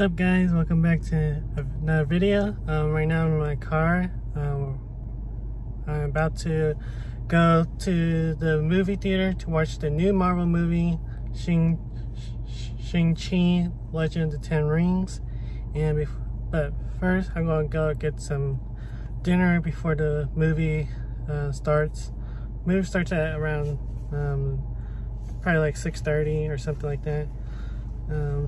What's up, guys? Welcome back to another video. Right now I'm in my car. I'm about to go to the movie theater to watch the new Marvel movie, Shang-Chi, Legend of the Ten Rings. But first I'm going to go get some dinner before the movie starts. Movie starts at around probably like 6:30 or something like that.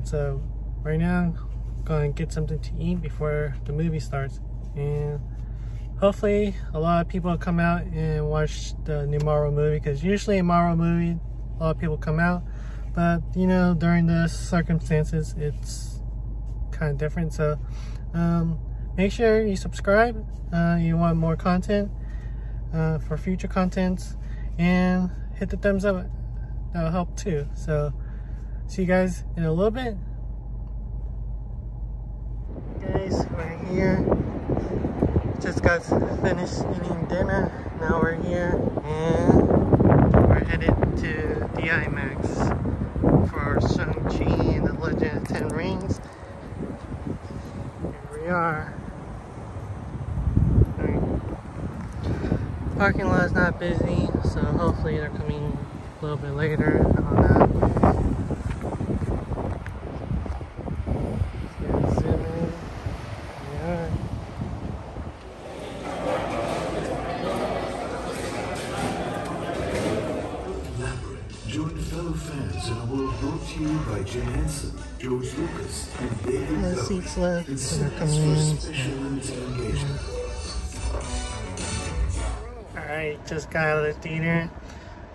So right now, I'm going to get something to eat before the movie starts, and hopefully a lot of people come out and watch the new Marvel movie, because usually a Marvel movie, a lot of people come out, but you know, during the circumstances, it's kind of different. So make sure you subscribe. You want more content for future contents, and hit the thumbs up. That'll help too. So see you guys in a little bit. Guys, we're here. Just got finished eating dinner. Now we're here and we're headed to the IMAX for Shang-Chi and the Legend of Ten Rings. Here we are. Parking lot is not busy, so hopefully they're coming a little bit later on that. No seats left, so they're coming in. Alright, just got out of the theater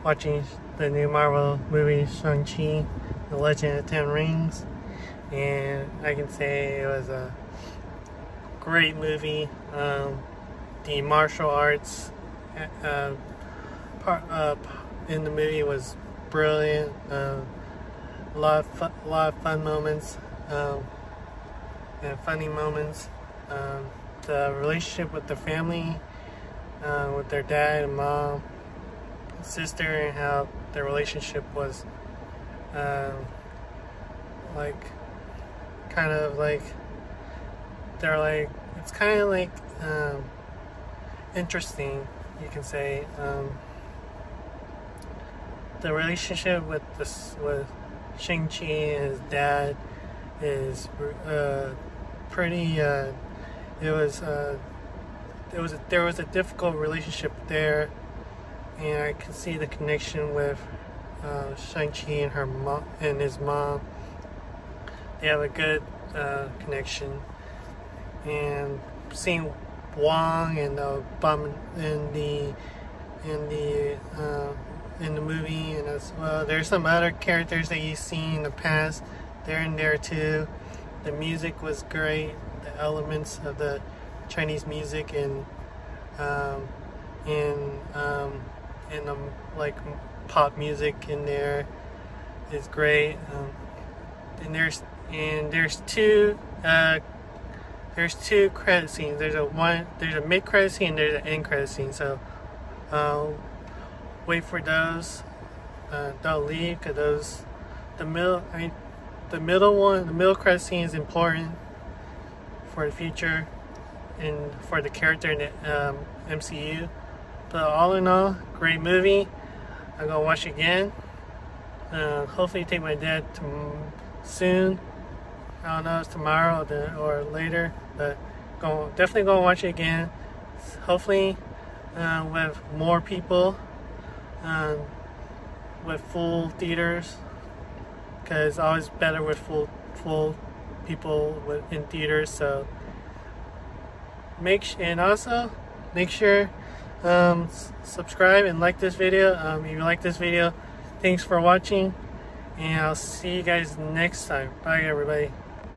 watching the new Marvel movie Shang-Chi, The Legend of the Ten Rings, and I can say it was a great movie. The martial arts in the movie was brilliant. A lot of fun moments and funny moments. The relationship with the family, with their dad and mom, sister, and how their relationship was interesting, you can say. The relationship with Shang-Chi and his dad is pretty. There was a difficult relationship there, and I can see the connection with Shang-Chi and her mom and his mom. They have a good connection, and seeing Wong and the bomb in the movie, and as well there's some other characters that you've seen in the past. They're in there too. The music was great, the elements of the Chinese music and like pop music in there is great. And there's two credit scenes. There's a mid credit scene and there's an end credit scene, so wait for those. Don't leave, because those the middle credit scene is important for the future and for the character in the MCU. But all in all, great movie. I'm gonna watch again. Hopefully take my dad soon. I don't know if it's tomorrow or later, but definitely gonna watch it again. Hopefully with more people. With full theaters, because it's always better with full people in theaters. So make sure subscribe and like this video. If you like this video, thanks for watching, and I'll see you guys next time. Bye, everybody.